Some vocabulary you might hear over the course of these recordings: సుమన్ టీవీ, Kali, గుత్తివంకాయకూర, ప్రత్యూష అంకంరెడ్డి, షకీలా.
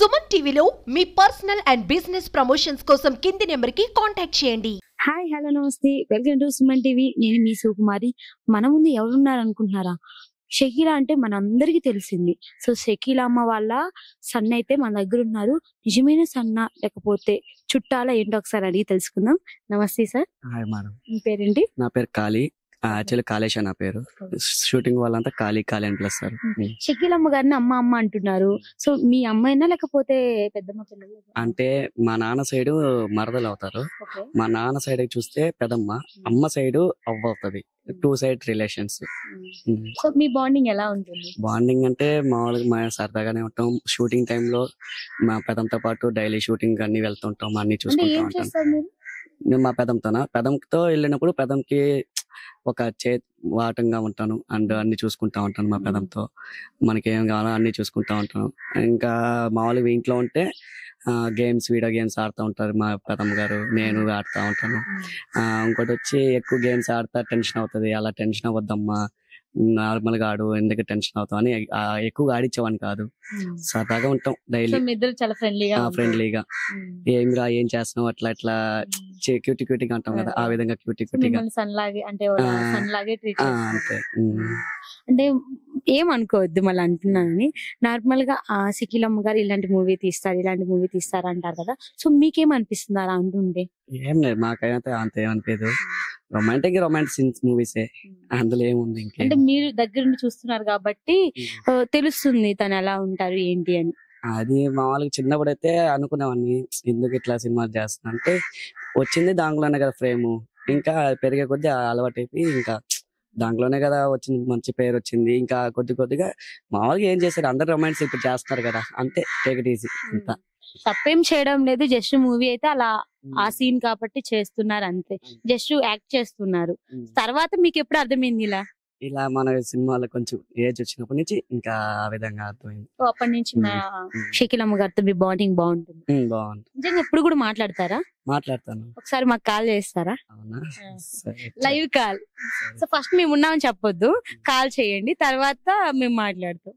సుమన్ టీవీలో మీ personal and business promotions కోసం కింది నెంబర్కి కాంటాక్ట్ చేయండి. హాయ్, హలో, నమస్తే, వెల్కమ్ టు సుమన్ టీవీ. నేను మీ సుకుమారి. మన ముందు ఎవరున్నారు అనుకుంటున్నారా? షకీలా అంటే మనందరికీ తెలిసింది. సో షకీలా అమ్మ వాళ్ళ సన్న అయితే మన దగ్గర ఉన్నారు. నిజమైన సన్న లేకపోతే చుట్టాల ఏంటో ఒకసారి అడిగి తెలుసుకుందాం. నమస్తే సార్. Hi madam. మీ పేరేంటి? నా పేరు కాళీ. యాక్చువల్లీ కాళేష్ నా పేరు. షూటింగ్ వాళ్ళంతా కాళీ కాళీ అని పిలుస్తారు. షకీలా అమ్మ గారిని అమ్మ అమ్మ అంటున్నారు. సో మీ అమ్మాయినా లేకపోతే పెద్దమ్మ? అంటే మా నాన్న సైడ్ మరదలు అవుతారు. మా నాన్న సైడ్ చూస్తే పెద్దమ్మ, అమ్మ సైడ్ అవ్వ అవుతుంది. Two side relations. సో మీ బాండింగ్ ఎలా ఉంటుంది? బాండింగ్ అంటే మామూలుగా మా సరదాగానే ఉంటాం. షూటింగ్ టైంలో మా పెదంతో పాటు డైలీ షూటింగ్ అన్ని వెళ్తుంటాం, అన్ని చూసుకుంటూ ఉంటాం. నేను మా పెదంతో వెళ్ళినప్పుడు పెదంకి ఒక వాటంగా ఉంటాను అండ్ అన్ని చూసుకుంటా ఉంటాను. మా పెదంతో మనకేం కావాలో అన్ని చూసుకుంటా ఉంటాను. ఇంకా మామూలుగా ఇంట్లో ఉంటే గేమ్స్, వీడియో గేమ్స్ ఆడుతూ ఉంటారు మా పెదమ్మ గారు, నేను ఆడుతూ ఉంటాను. ఇంకోటి వచ్చి ఎక్కువ గేమ్స్ ఆడుతా టెన్షన్ అవుతుంది. అలా టెన్షన్ అవ్వద్దమ్మా, నార్మల్గా ఆడు, ఎందుకు టెన్షన్ అవుతాం అని ఎక్కువగా ఆడిచ్చేవాని కాదు. సరదాగా ఉంటాం డైలీ, ఫ్రెండ్లీగా. ఏమి రా, ఏం చేస్తున్నావు, అట్లా ఇట్లా క్యూటీ క్యూటీగా అంటాం కదా, ఆ విధంగా క్యూటీ క్యూటీగా అంతే. అంటే ఏమనుకోవద్దు మళ్ళీ అంటున్నానని. నార్మల్ గా షకీలా అమ్మ గారు ఇలాంటి మూవీ తీస్తారు, ఇలాంటి మూవీ తీస్తారు అంటారు కదా. సో మీకేమనిపిస్తుంది అలా అంటుంటే? ఏం లేదు, మాకైతే అంత ఏమనిపించదు. రొమాంటిక్ రొమాంటిక్ మూవీసే, అందులో ఏముంది. అంటే మీరు దగ్గర నుండి చూస్తున్నారు కాబట్టి తెలుస్తుంది తను ఎలా ఉంటారు ఏంటి అని. అది మామూలుగా చిన్నప్పుడైతే అనుకునేవాడిని, ఎందుకు ఇట్లా సినిమాలు చేస్తున్నా అంటే వచ్చింది దాంట్లోనే కదా ఫ్రేము. ఇంకా పెరిగే కొద్దీ అలవాటైపోయి ఇంకా దాంట్లోనే కదా వచ్చింది, మంచి పేరు వచ్చింది. ఇంకా కొద్ది కొద్దిగా మామూలుగా ఏం చేశారు, అందరు రొమాన్స్ ఇప్పుడు చేస్తున్నారు కదా, అంతే. టేక్ ఇట్ ఈజీ, అంతా తప్పేం చేయడం లేదు. జస్ట్ మూవీ అయితే అలా ఆ సీన్ కాబట్టి చేస్తున్నారు అంతే, జస్ట్ యాక్ట్ చేస్తున్నారు. తర్వాత మీకు ఎప్పుడు అర్థమైంది ఇలా ఇలా మన సినిమాలో కొంచెం ఏజ్ వచ్చినప్పటి నుంచి ఇంకా ఆ విధంగా అర్థమైంది. అప్పటి నుంచి షకీలా అమ్మ గారితో మీ బాండింగ్ బాగుంటుంది. బాగుంటుంది. ఇప్పుడు కూడా మాట్లాడతారా? మాట్లాడతాను. ఒకసారి మాకు కాల్ చేస్తారా? Live call. సో ఫస్ట్ మేము ఉన్నామని చెప్పొద్దు, కాల్ చేయండి, తర్వాత మేము మాట్లాడతాం.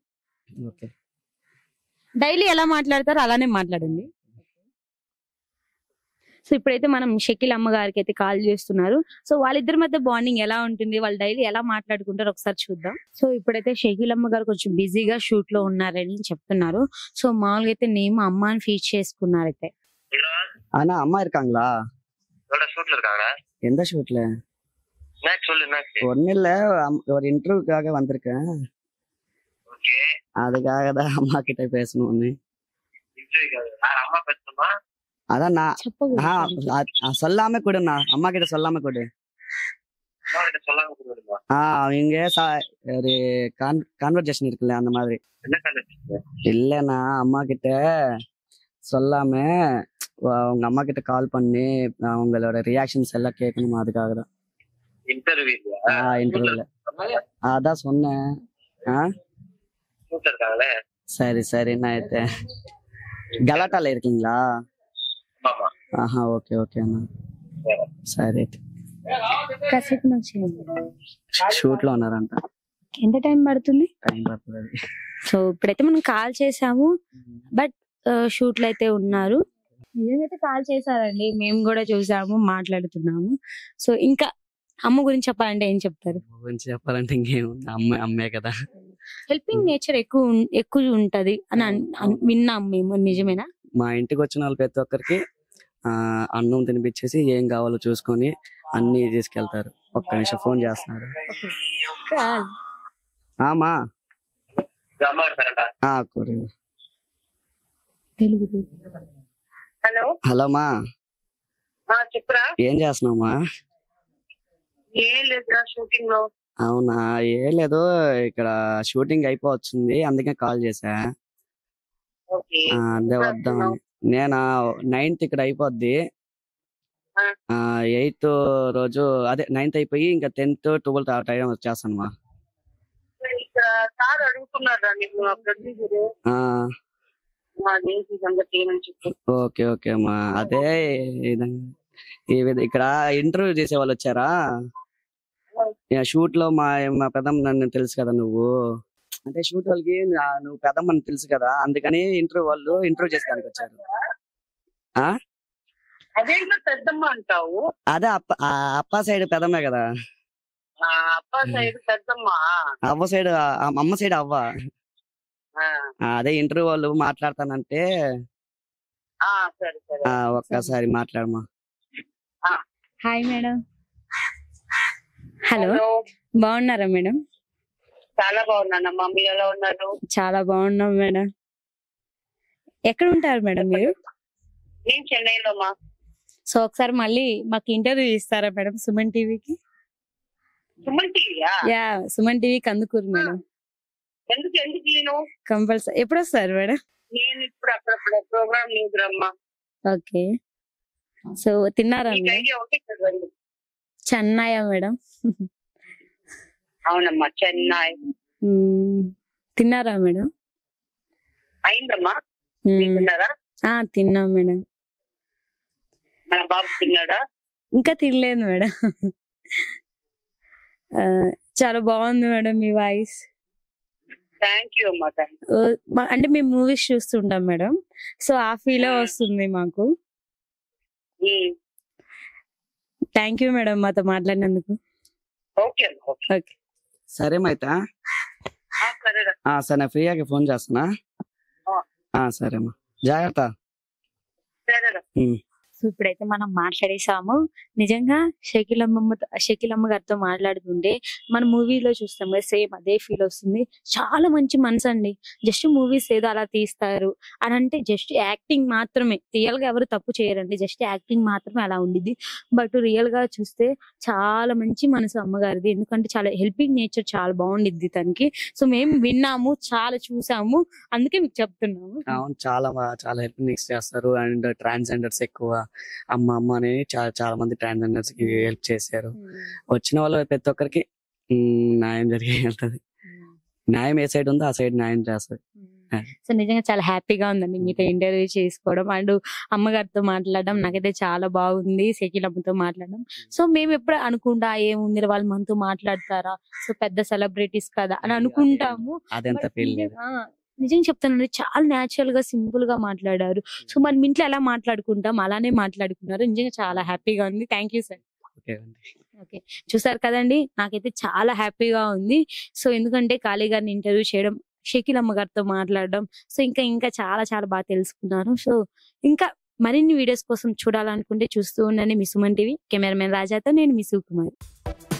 ఓకే. డైలీ ఎలా మాట్లాడతారు అలానే మాట్లాడండి. సో ఇప్పుడైతే మనం షకీలా అమ్మ గారికి అయితే కాల్ చేస్తున్నారు. సో వాళ్ళిద్దరి మధ్య బాండింగ్ ఎలా ఉంటుంది, వాళ్ళు డైలీ ఎలా మాట్లాడుకుంటారు ఒకసారి చూద్దాం. సో ఇప్పుడైతే షకీలా అమ్మ గారు కొంచెం బిజీగా షూట్ లో ఉన్నారని చెప్తున్నారు. సో మామూలుగా అయితే నేను అమ్మాని ఫీచ్ చేసుకున్నారు. అయితే అమ్మా இருக்காங்களா? ஷூட்ல இருக்காங்களா? எந்த ஷூட்ல? நான் சொல்லு நான் ஒண்ணு இல்ல, ஒரு இன்டர்வியூக்காக வந்திருக்கேன். ஓகே. அதுக்காக தான் அம்மா கிட்ட பேசணும். ஒண்ணு இன்டர்வியூக்காக? நான் அம்மா பேசணுமா? அதானா சொல்லாம கூடண்ணா, அம்மா கிட்ட சொல்லாம கூட. அம்மா கிட்ட சொல்லாம கூடுமா? அவங்க ஒரு கான்வர்சேஷன் இருக்குல்ல, அந்த மாதிரி. என்ன கான்வர்சேஷன்? இல்லனா அம்மா கிட்ட சொல்லாம அவங்க அம்மா கிட்ட கால் பண்ணி அவங்களோட ரியாக்ஷன்ஸ் எல்லாம் கேட்கணும், அதுக்காக தான். இன்டர்வியூல? இன்டர்வியூல அதான் சொன்னேன். சூப்பர் காலே. சரி சரி. நான் ஏத்த கலாட்டால இருக்கீங்களா? ఓకే ఓకే అన్న, సరే. షూట్ లో ఉన్నారంట. ఎంత టైం పడుతుంది? సో ఇప్పుడైతే మనం కాల్ చేసాము, బట్ షూట్ లో అయితే ఉన్నారు. నిజంగా కాల్ చేశారండి, మేము కూడా చూసాము, మాట్లాడుతున్నాము. సో ఇంకా అమ్మ గురించి చెప్పాలంటే ఏం చెప్తారు? అమ్మ గురించి చెప్పాలంటే ఇంకేముంది, అమ్మ అమ్మే కదా. హెల్పింగ్ నేచర్ ఎక్కువ ఉంటది అని విన్నాం మేము, నిజమేనా? మా ఇంటికి వచ్చిన వాళ్ళు ప్రతి ఒక్కరికి అన్నం తినిపించేసి ఏం కావాలో చూసుకొని అన్ని తీసుకెళ్తారు. ఒక్క నిమిషం ఫోన్ చేస్తున్నారు. హలో మా, ఏం చేస్తున్నావు? అవునా? ఏం లేదు, ఇక్కడ షూటింగ్ అయిపోవచ్చింది, అందుకే కాల్ చేసా. అదే వద్దాం. నేను 9th ఇక్కడ అయిపోద్ది, 8th రోజు అదే 9th అయిపోయి ఇంకా 10th 12th టైం వచ్చేస్తాను. మా ఓకే ఓకే అమ్మా. అదే ఇక్కడ ఇంటర్వ్యూ చేసే వాళ్ళు వచ్చారా షూట్ లో? మా పెద్దమ్మ నన్ను తెలుసు కదా, నువ్వు అంటే షూట్ వాళ్ళకి నువ్వు పెద్దమ్మని తెలుసు కదా, అందుకని ఇంటర్వ్యూ వాళ్ళు ఇంటర్వ్యూ చేసేదానికి వచ్చారు. అదే అప్ప సైడ్ పెద్దమ్మే కదా, అవ్వ సైడ్ అమ్మ సైడ్ అవ్వ. అదే ఇంటర్వ్యూ వాళ్ళు మాట్లాడతానంటే ఒక్కసారి మాట్లాడమా. Hi madam. హలో, బాగున్నారా మేడం? చాలా బాగున్నానమ్మా, మీరు ఎలా ఉన్నారు? చాలా బాగున్నాం మేడం. ఎక్కడ ఉంటారు మేడం మీరు? నేను చెన్నైలో మా. సో ఒకసారి మళ్ళీ మాకు ఇంటర్వ్యూ ఇస్తారా మేడం సుమన్ టీవీకి? Yeah, సుమన్ టీవీ Kandukur madam. Compulsory. ఎప్పుడు వస్తారు మేడం? నేను ఇప్పుడు అప్పుడప్పుడు ప్రోగ్రామ్ చూద్దామా. ఓకే. సో తిన్నారా? చెన్నైయా మేడం? అవునమ్మా, చెన్నై. తిన్నారా మేడం? అయిందమ్మా, తిన్నాం మేడం. మన బాబు తిన్నాడా? ఇంకా తినలేదు మేడం. చాలా బాగుంది మేడం మీ వాయిస్. థ్యాంక్ యూ అమ్మా. అంటే మేము మూవీస్ చూస్తుంటాం మేడం, సో ఆ ఫీల్ వస్తుంది మాకు. థ్యాంక్ యూ మేడం మాతో మాట్లాడినందుకు. సరే మైతా, సరే ఫ్రీయాకి ఫోన్ చేస్తున్నా. సరేమ్మా, జాగ్రత్త. సో ఇప్పుడైతే మనం మాట్లాడేసాము. నిజంగా షకీలమ్మ గారితో మాట్లాడుతుంటే మన మూవీలో చూస్తాం కదా, సేమ్ అదే ఫీల్ వస్తుంది. చాలా మంచి మనసు అండి. జస్ట్ మూవీస్ ఏదో అలా తీస్తారు అని అంటే జస్ట్ యాక్టింగ్ మాత్రమే, రియల్ గా ఎవరు తప్పు చేయరండి, జస్ట్ యాక్టింగ్ మాత్రమే అలా ఉండిద్ది. బట్ రియల్ గా చూస్తే చాలా మంచి మనసు అమ్మగారిది, ఎందుకంటే చాలా హెల్పింగ్ నేచర్ చాలా బాగుండిద్ది తనకి. సో మేము విన్నాము, చాలా చూసాము, అందుకే మీకు చెప్తున్నాము. అవును, చాలా చాలా హెల్పింగ్ చేస్తారు. అండ్ ట్రాన్స్జెండర్స్ ఎక్కువ అమ్మ అని చాలా మంది ట్రాన్స్జెండర్స్ కి హెల్ప్ చేశారు. వచ్చిన వాళ్ళు ప్రతి ఒక్కరికి న్యాయం జరిగి వెళ్తుంది. న్యాయం ఏ సైడ్ ఉందో ఆ సైడ్ న్యాయం చేస్తుంది. సో నిజంగా చాలా హ్యాపీగా ఉందండి మీతో ఇంటర్వ్యూ చేసుకోవడం అండ్ అమ్మగారితో మాట్లాడడం. నాకైతే చాలా బాగుంది షకీలమ్మతో మాట్లాడడం. సో మేము ఎప్పుడు అనుకుంటా ఏముంది వాళ్ళు మనతో మాట్లాడతారా, సో పెద్ద సెలబ్రిటీస్ కదా అని అనుకుంటాము. అదంతా నిజంగా చెప్తానండి, చాలా న్యాచురల్ గా సింపుల్ గా మాట్లాడారు. సో మనం ఇంట్లో ఎలా మాట్లాడుకుంటాం అలానే మాట్లాడుకున్నారు. నిజంగా చాలా హ్యాపీగా ఉంది. Thank you sir. ఓకే, చూసారు కదండి, నాకైతే చాలా హ్యాపీగా ఉంది. సో ఎందుకంటే కాళీ గారిని ఇంటర్వ్యూ చేయడం, షకీలమ్మ గారితో మాట్లాడడం, సో ఇంకా ఇంకా చాలా చాలా బాగా తెలుసుకున్నాను. సో ఇంకా మరిన్ని వీడియోస్ కోసం చూడాలనుకుంటే చూస్తూ ఉండండి మీ సుమన్ టీవీ. కెమెరామెన్ రాజాతో నేను మీ సుకుమార్.